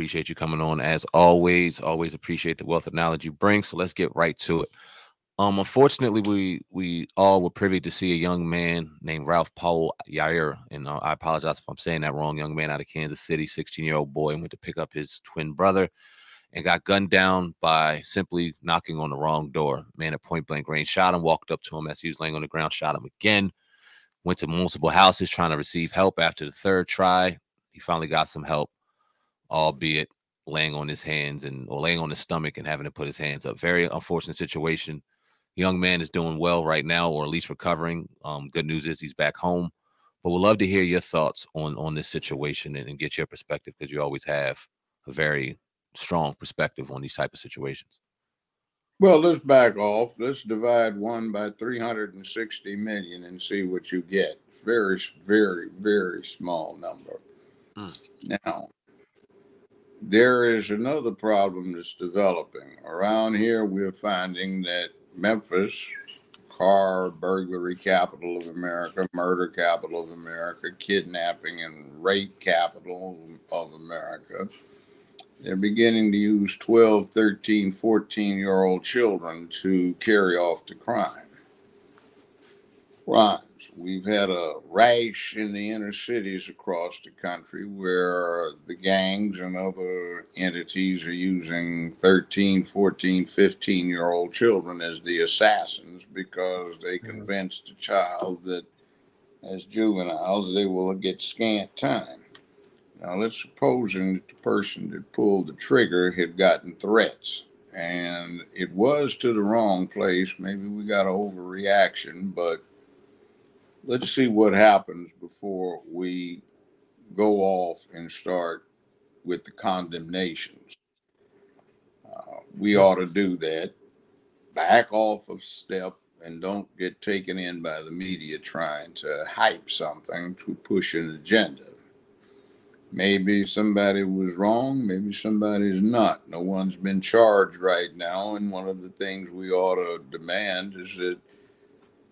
appreciate you coming on as always. Always appreciate the wealth of knowledge you bring. So let's get right to it. Unfortunately, we all were privy to see a young man named Ralph Yarl, and I apologize if I'm saying that wrong, young man out of Kansas City, 16-year-old boy, and went to pick up his twin brother and got gunned down by simply knocking on the wrong door. Man at point-blank range shot him, walked up to him as he was laying on the ground, shot him again, went to multiple houses trying to receive help. After the third try, he finally got some help, albeit laying on his hands or laying on his stomach and having to put his hands up. Very unfortunate situation. Young man is doing well right now, or at least recovering. Good news is he's back home, but we'd love to hear your thoughts on this situation and get your perspective, because you always have a very strong perspective on these type of situations. Well, let's back off. Let's divide 1 by 360 million and see what you get. Very, very, very small number. Now, there is another problem that's developing. Around here, we're finding that Memphis, car burglary capital of America, murder capital of America, kidnapping and rape capital of America, they're beginning to use 12, 13, 14-year-old children to carry off the crimes. We've had a rash in the inner cities across the country where the gangs and other entities are using 13, 14, 15-year-old children as the assassins, because they convinced the child that as juveniles they will get scant time. Now, let's suppose that the person that pulled the trigger had gotten threats, and it was to the wrong place. Maybe we got an overreaction, but let's see what happens before we go off and start with the condemnations. We ought to do that. Back off a step and don't get taken in by the media trying to hype something to push an agenda. Maybe somebody was wrong. Maybe somebody's not. No one's been charged right now. And one of the things we ought to demand is that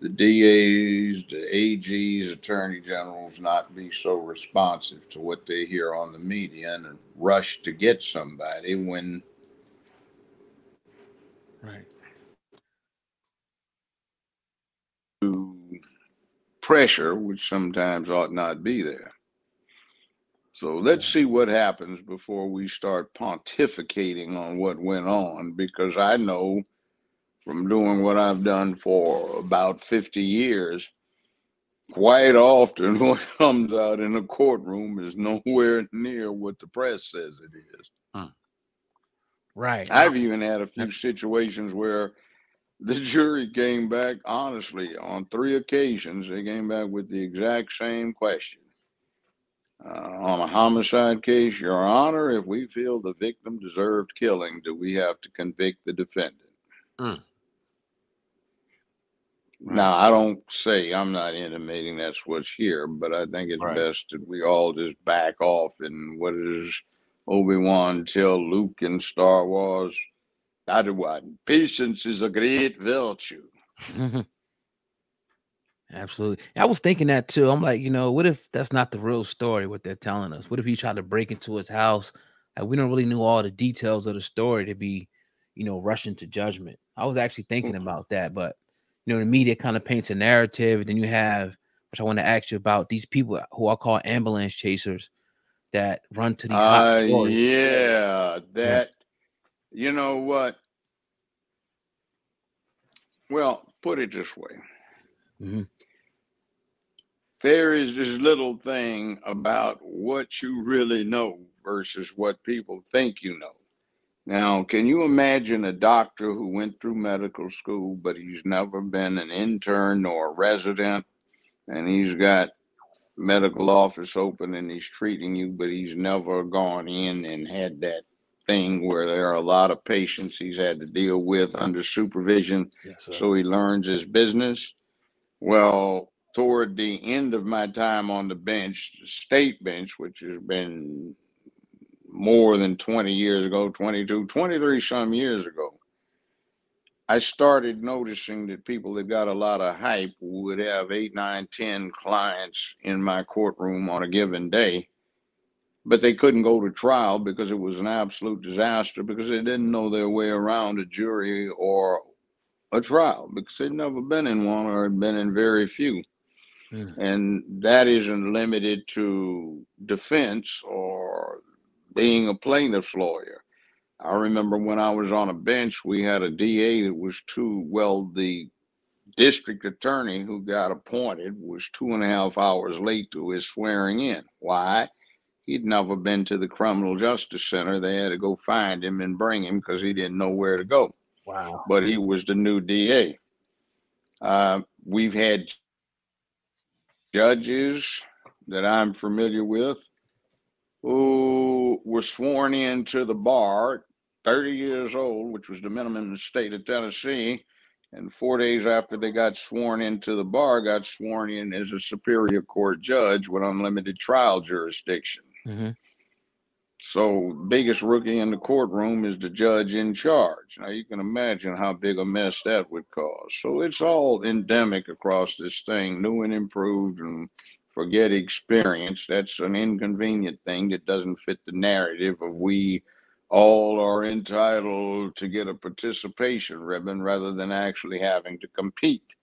the DAs, the AGs, attorney generals not be so responsive to what they hear on the media and rush to get somebody when. Right. Pressure, which sometimes ought not be there. So let's see what happens before we start pontificating on what went on, because I know from doing what I've done for about 50 years, quite often what comes out in a courtroom is nowhere near what the press says it is. Right. I've even had a few situations where the jury came back, honestly, on 3 occasions, they came back with the exact same question. On a homicide case, Your Honor, if we feel the victim deserved killing, do we have to convict the defendant? Right. Now, I don't say, I'm not intimating that's what's here, but I think it's best that we all just back off. And what does Obi-Wan tell Luke in Star Wars? Patience is a great virtue. Absolutely. I was thinking that too. I'm like, you know, what if that's not the real story, what they're telling us? What if he tried to break into his house? Like, we don't really know all the details of the story to be, you know, rushing to judgment. I was actually thinking about that, but, you know, the media kind of paints a narrative. And then you have, which I want to ask you about, these people who I call ambulance chasers that run to these hospitals. Yeah, that, you know what? Well, put it this way. There is this little thing about what you really know versus what people think you know. Now, can you imagine a doctor who went through medical school, but he's never been an intern or a resident, and he's got medical office open and he's treating you, but he's never gone in and had that thing where there are a lot of patients he's had to deal with under supervision, so he learns his business? Well, toward the end of my time on the bench, the state bench, which has been more than 20 years ago, 22, 23 some years ago, I started noticing that people that got a lot of hype would have 8, 9, 10 clients in my courtroom on a given day, But they couldn't go to trial because it was an absolute disaster, because they didn't know their way around a jury or a trial, because they'd never been in one or had been in very few. Mm. And that isn't limited to defense or being a plaintiff's lawyer. I remember when I was on a bench, we had a DA that was the district attorney who got appointed was 2.5 hours late to his swearing in. Why? He'd never been to the criminal justice center. They had to go find him and bring him because he didn't know where to go. Wow. But he was the new DA. We've had judges that I'm familiar with who were sworn into the bar 30 years old, which was the minimum in the state of Tennessee, and 4 days after they got sworn into the bar, got sworn in as a superior court judge with unlimited trial jurisdiction. Mm-hmm. So biggest rookie in the courtroom is the judge in charge. Now you can imagine how big a mess that would cause. So it's all endemic across this thing, new and improved and forget experience. That's an inconvenient thing that doesn't fit the narrative of we all are entitled to get a participation ribbon rather than actually having to compete.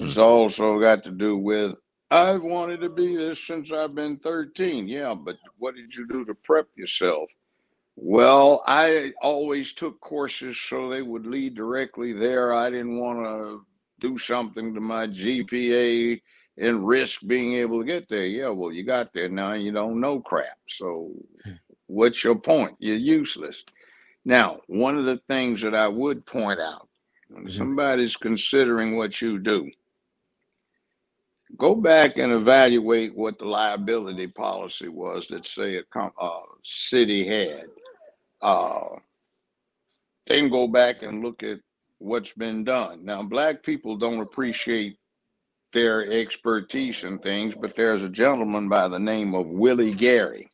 It's also got to do with, I've wanted to be this since I've been 13. Yeah, but what did you do to prep yourself? Well, I always took courses so they would lead directly there. I didn't want to do something to my GPA and risk being able to get there. Yeah, well, you got there now, you don't know crap. So what's your point? You're useless. Now, one of the things that I would point out, when somebody's considering what you do, go back and evaluate what the liability policy was that, say, a city had. Then go back and look at what's been done. Now, Black people don't appreciate their expertise in things, but there's a gentleman by the name of Willie Gary.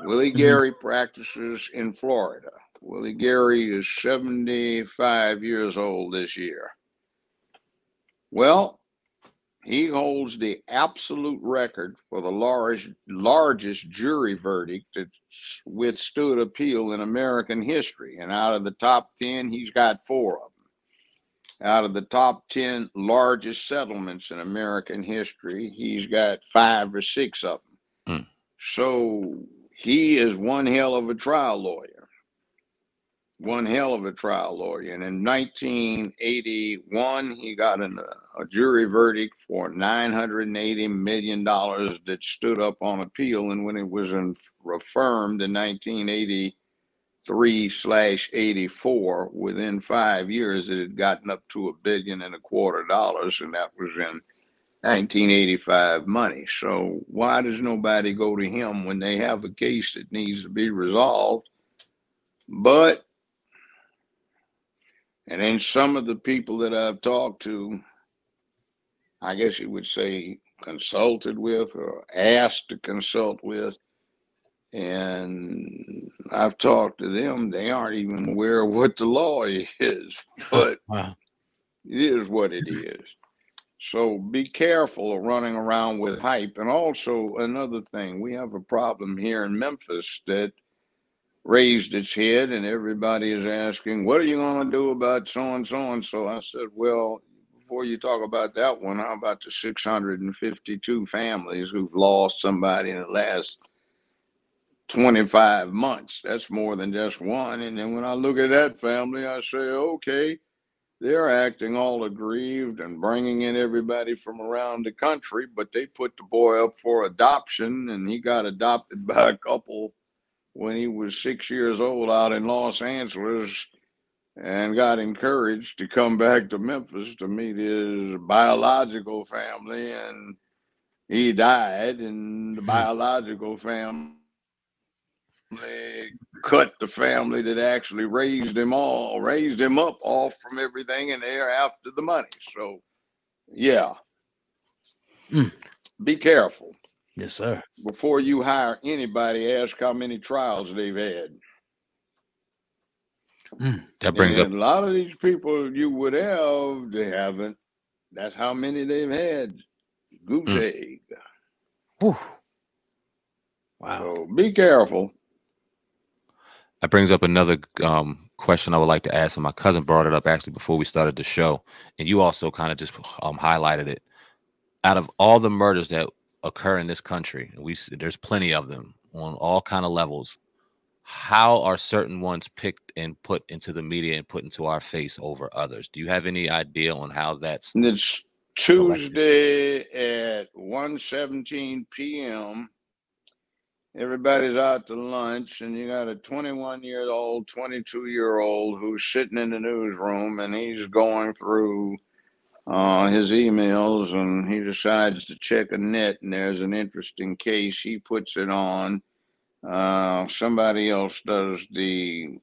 Willie Gary practices in Florida. Willie Gary is 75 years old this year. Well, he holds the absolute record for the largest jury verdict that withstood appeal in American history. And out of the top 10, he's got 4 of them. Out of the top 10 largest settlements in American history, he's got 5 or 6 of them. Mm. So he is one hell of a trial lawyer, And in 1981, he got a jury verdict for $980 million that stood up on appeal. And when it was affirmed in 1983/84, within 5 years, it had gotten up to $1.25 billion. And that was in 1985 money. So why does nobody go to him when they have a case that needs to be resolved? But, and then some of the people that I've talked to, I guess you would say consulted with or asked to consult with, and I've talked to them, they aren't even aware of what the law is, but wow, it is what it is. So be careful of running around with hype. And also another thing, we have a problem here in Memphis that raised its head, and everybody is asking, what are you going to do about so-and-so and so? I said, well, before you talk about that one, how about the 652 families who've lost somebody in the last 25 months? That's more than just one. And then when I look at that family, I say, okay, they're acting all aggrieved and bringing in everybody from around the country, but they put the boy up for adoption, and he got adopted by a couple when he was 6 years old out in Los Angeles and got encouraged to come back to Memphis to meet his biological family, and he died, and the biological family cut the family that actually raised him up off from everything, and they're after the money. So yeah, be careful. Yes, sir. Before you hire anybody, ask how many trials they've had. That brings up a lot of these people you would have, they haven't. That's how many they've had. Goose egg. Whew. Wow. So be careful. That brings up another question I would like to ask, and my cousin brought it up actually before we started the show, and you also kind of just highlighted it. Out of all the murders that occur in this country, there's plenty of them on all kind of levels. How are certain ones picked and put into the media and put into our face over others? Do you have any idea on how that's? It's Tuesday selected? At 1:17 p.m. Everybody's out to lunch, and you got a 21-year-old, 22-year-old who's sitting in the newsroom, and he's going through his emails, and he decides to check a net, and there's an interesting case. He puts it on. Somebody else does the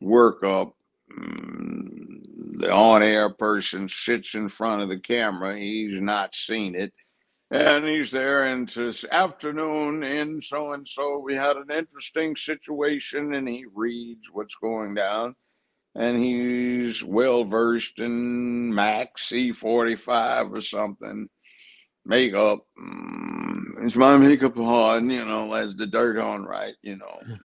workup. The on-air person sits in front of the camera. He's not seen it. And he's there, and this afternoon in so-and-so, we had an interesting situation, and he reads what's going down. And he's well-versed in Mac C45 or something, makeup. It's my makeup on, you know, as the dirt on, right, you know.